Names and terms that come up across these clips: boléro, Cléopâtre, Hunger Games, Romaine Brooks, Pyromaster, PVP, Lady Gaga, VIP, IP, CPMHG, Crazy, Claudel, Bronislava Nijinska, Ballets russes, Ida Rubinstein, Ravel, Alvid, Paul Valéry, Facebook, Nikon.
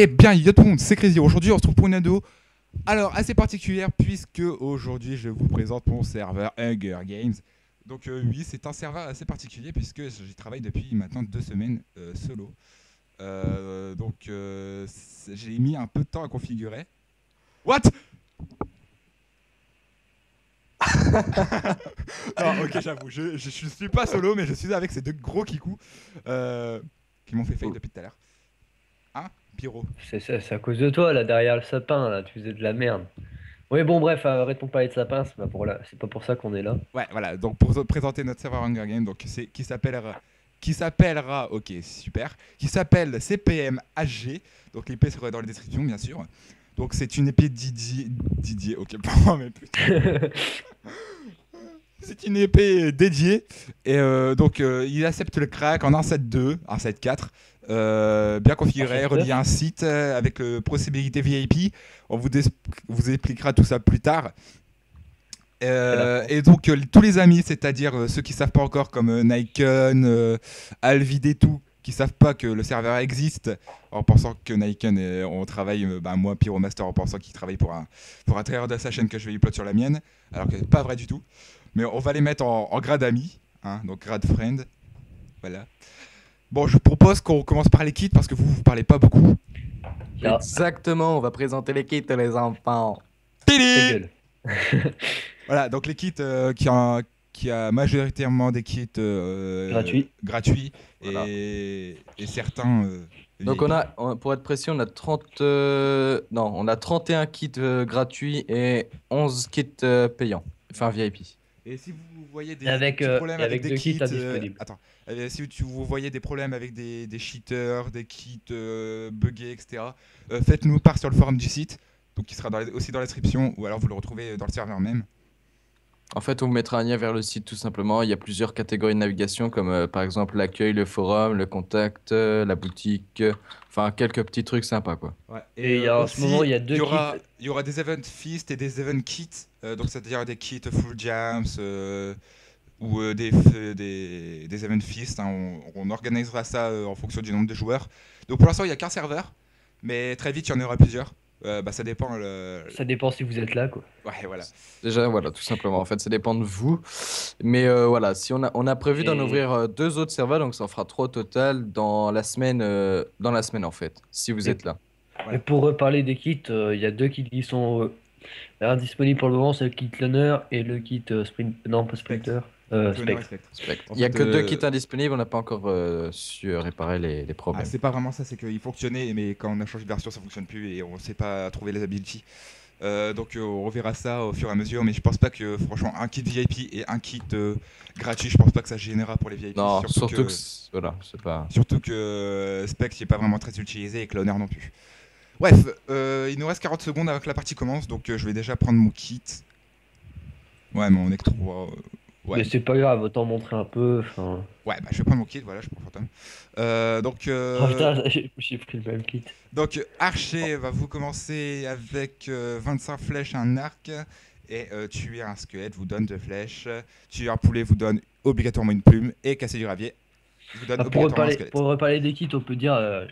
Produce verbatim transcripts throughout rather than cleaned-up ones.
Eh bien, yo tout le monde, c'est Crazy. Aujourd'hui, on se retrouve pour une ado. Alors, assez particulière, puisque aujourd'hui, je vous présente mon serveur Hunger Games. Donc, euh, oui, c'est un serveur assez particulier, puisque j'y travaille depuis maintenant deux semaines euh, solo. Euh, donc, euh, j'ai mis un peu de temps à configurer. What? Non, ok, j'avoue, je, je, je suis pas solo, mais je suis avec ces deux gros kikous euh, qui m'ont fait fail depuis tout à l'heure. Hein, Pyro? C'est à cause de toi, là, derrière le sapin, là, tu faisais de la merde. Oui, bon, bref, arrêtons de parler de sapin, c'est pas pour, la... pas pour ça qu'on est là. Ouais, voilà, donc pour présenter notre serveur Hunger Games, donc, qui s'appellera, qui s'appellera, ok, super, qui s'appelle C P M H G, donc l'I P sera dans la description, bien sûr. Donc c'est une épée Didier, Didier, ok, pardon, mais putain. C'est une épée dédiée, et euh, donc euh, il accepte le crack en un sept deux, un sept quatre, euh, bien configuré, relié à un site euh, avec euh, possibilité V I P, on vous, vous expliquera tout ça plus tard. Euh, et donc euh, tous les amis, c'est-à-dire euh, ceux qui savent pas encore comme euh, Nikon, euh, Alvid et tout, qui savent pas que le serveur existe en pensant que Nikon et on travaille, ben moi Pyromaster en pensant qu'il travaille pour un, pour un trailer de sa chaîne que je vais upload sur la mienne, alors que c'est pas vrai du tout. Mais on va les mettre en, en grade ami, hein, donc grade friend, voilà. Bon, je propose qu'on commence par les kits parce que vous, vous parlez pas beaucoup. Yeah. Exactement, on va présenter les kits les enfants. Télé. Voilà, donc les kits euh, qui ont... qui a majoritairement des kits euh, gratuits gratuits voilà. et, et certains euh, donc on a on, pour être précis on a trente euh, non on a trente et un kits euh, gratuits et onze kits euh, payants enfin V I P. Et si vous voyez des avec, euh, problèmes avec, avec des kits, kits euh, attends euh, si tu, vous voyez des problèmes avec des, des cheaters, des kits euh, buggés, etc, euh, faites-nous part sur le forum du site, donc qui sera dans les, aussi dans la description, ou alors vous le retrouvez dans le serveur même. En fait, on vous mettra un lien vers le site tout simplement. Il y a plusieurs catégories de navigation, comme euh, par exemple l'accueil, le forum, le contact, euh, la boutique, euh, enfin quelques petits trucs sympas quoi. Ouais. Et, et euh, en aussi, ce moment, il y a deux il y aura, kits. Il y aura des event feasts et des event kits, euh, donc c'est-à-dire des kits full jams euh, ou euh, des, des, des event feasts. Hein, on, on organisera ça euh, en fonction du nombre de joueurs. Donc pour l'instant, il n'y a qu'un serveur, mais très vite, il y en aura plusieurs. Euh, bah, ça dépend le... ça dépend si vous êtes là quoi. Ouais, voilà. Déjà voilà, tout simplement en fait ça dépend de vous, mais euh, voilà, si on a, on a prévu et... d'en ouvrir euh, deux autres serveurs, donc ça en fera trois au total dans la semaine euh, dans la semaine en fait si vous et... êtes là. Voilà. Et pour reparler des kits, il euh, y a deux kits qui sont euh, alors, disponibles pour le moment, c'est le kit Learner et le kit euh, Sprint, non pas Sprinter. Euh, il n'y a que euh... deux kits indisponibles, on n'a pas encore euh, su réparer les, les problèmes. Ah, c'est pas vraiment ça, c'est qu'ils fonctionnaient, mais quand on a changé de version, ça fonctionne plus et on ne sait pas trouver les abilities. Euh, donc euh, on reverra ça au fur et à mesure, mais je pense pas que, franchement, un kit V I P et un kit euh, gratuit, je pense pas que ça gênera pour les V I P. Non, surtout, surtout que, que voilà, c'est pas... surtout que euh, Specs n'est pas vraiment très utilisé et que l'honneur non plus. Bref, euh, il nous reste quarante secondes avant que la partie commence, donc euh, je vais déjà prendre mon kit. Ouais, mais on est que trois. Ouais. Mais c'est pas grave, autant montrer un peu. Fin... Ouais, bah je vais prendre mon kit, voilà, je prends Fantôme. Euh, donc. Euh... Oh putain, j'ai pris le même kit. Donc, Archer oh. va vous commencer avec euh, vingt-cinq flèches, un arc. Et euh, tuer un squelette vous donne deux flèches. Tuer un poulet vous donne obligatoirement une plume. Et casser du ravier vous donne ah, pour obligatoirement un squelette. Pour reparler des kits, on peut dire euh,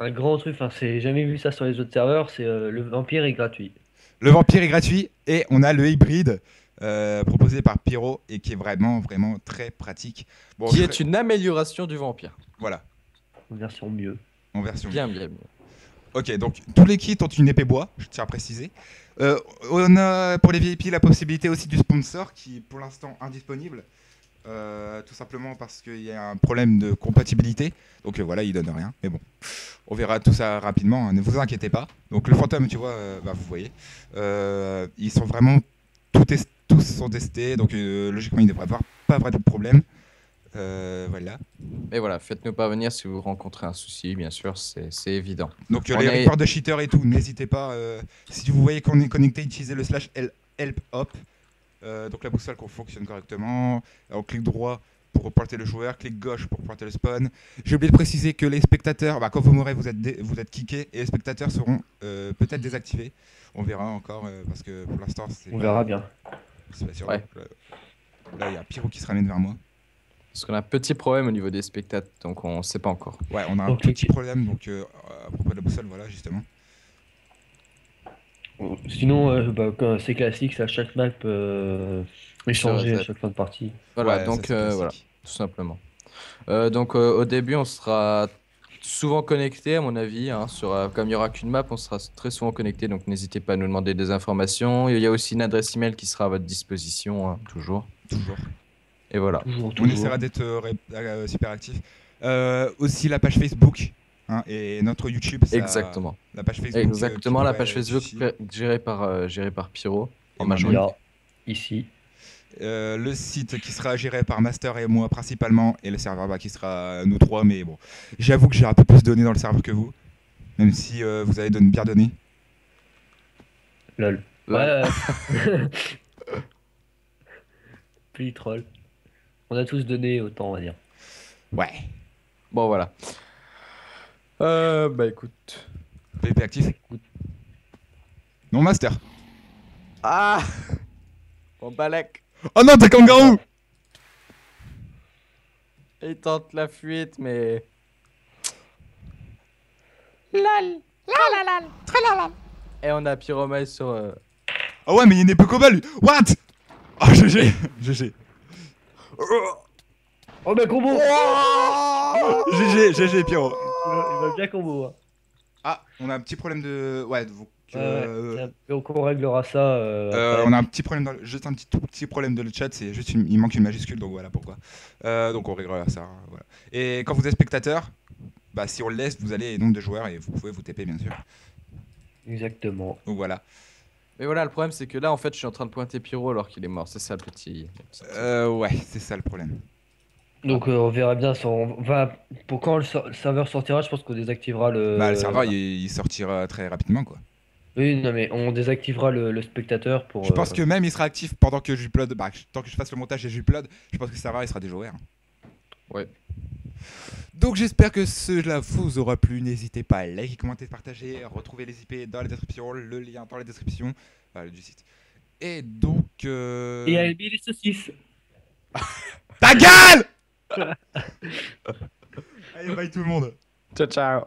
un grand truc, enfin, c'est jamais vu ça sur les autres serveurs, c'est euh, le vampire est gratuit. Le vampire est gratuit et on a le hybride. Euh, proposé par Pyro et qui est vraiment vraiment très pratique. Bon, qui je... est une amélioration du vampire. Voilà. En version mieux. En version bien mieux. Bien, bien. Ok, donc tous les kits ont une épée bois, je tiens à préciser. Euh, on a pour les V I P la possibilité aussi du sponsor qui est pour l'instant indisponible. Euh, tout simplement parce qu'il y a un problème de compatibilité. Donc euh, voilà, il donne rien. Mais bon, on verra tout ça rapidement, hein, ne vous inquiétez pas. Donc le fantôme, tu vois, euh, bah, vous voyez. Euh, ils sont vraiment tout testés. Tous sont testés, donc euh, logiquement, il ne devrait avoir pas vraiment de problème. Euh, voilà. Et voilà, faites-nous parvenir si vous rencontrez un souci, bien sûr, c'est évident. Donc euh, les est... reports de cheaters et tout, n'hésitez pas. Euh, si vous voyez qu'on est connecté, utilisez le slash help hop. Euh, donc la boussole qu'on fonctionne correctement. Alors, on clique droit pour reporter le joueur, clic gauche pour reporter le spawn. J'ai oublié de préciser que les spectateurs, bah, quand vous mourrez, vous êtes, dé... vous êtes kickés et les spectateurs seront euh, peut-être désactivés. On verra encore, euh, parce que pour l'instant, c'est... On verra bien. C'est pas sûr. Ouais. Là, il y a Pyro qui se ramène vers moi. Parce qu'on a un petit problème au niveau des spectateurs, donc on ne sait pas encore. Ouais, on a un okay. petit problème donc, euh, à propos de la boussole, voilà, justement. Sinon, euh, bah, c'est classique, c'est à chaque map euh, échanger à chaque fin de partie. Voilà, ouais, donc ça, euh, voilà, tout simplement. Euh, donc euh, au début, on sera souvent connecté, à mon avis. Hein, sur, euh, comme il n'y aura qu'une map, on sera très souvent connecté, donc n'hésitez pas à nous demander des informations. Il y a aussi une adresse email qui sera à votre disposition, hein, toujours. Toujours. Et voilà. Toujours, toujours. On essaiera d'être euh, euh, super actif. Euh, aussi la page Facebook. Hein, et notre YouTube, ça, exactement. La page Facebook, exactement, euh, la page Facebook gérée par, euh, gérée par Pyro, en majorité. Ici. Euh, le site qui sera géré par Master et moi principalement, et le serveur bah, qui sera nous trois, mais bon, j'avoue que j'ai un peu plus donné dans le serveur que vous, même si euh, vous avez bien donné. Lol. Ouais. Puis troll. On a tous donné autant, on va dire. Ouais. Bon, voilà. Euh, bah écoute. P V P actif. Écoute. Non, Master. Ah Bon, Balek. Oh non, t'es kangaroo. Il tente la fuite, mais. Lol. Lalalal. Très lalal. Et on a Pyromail sur. Euh... Oh ouais, mais il n'est plus qu'au bas lui. What Oh, G G. G G. Oh, mais combo oh G G, G G, Pyro. Il va, il va bien combo. Hein. Ah, on a un petit problème de. Ouais, donc. Euh, euh... Donc on réglera ça. Euh, euh, on a un petit problème, dans le... juste un petit tout petit problème de le chat, c'est juste une... il manque une majuscule, donc voilà pourquoi. Euh, donc on réglera ça. Hein, voilà. Et quand vous êtes spectateur, bah si on le laisse, vous allez nombre de joueurs et vous pouvez vous T P bien sûr. Exactement. Donc voilà. Mais voilà, le problème c'est que là en fait je suis en train de pointer Pyro alors qu'il est mort, c'est ça le petit. Euh, ouais, c'est ça le problème. Donc euh, on verra bien, ça, on va, pour quand le, so le serveur sortira, je pense qu'on désactivera le... Bah le serveur il, il sortira très rapidement quoi. Oui, non mais on désactivera le, le spectateur pour... Je pense euh... que même il sera actif pendant que j'upload, bah tant que je fasse le montage et j'upload, je pense que le serveur il sera déjà ouvert. Ouais. Donc j'espère que cela vous aura plu, n'hésitez pas à liker, commenter, partager, retrouver les I P dans la description, le lien dans la description euh, du site. Et donc... Euh... Et Alvid les saucisses. Ta gueule. Allez, bye tout le monde. Ciao, ciao.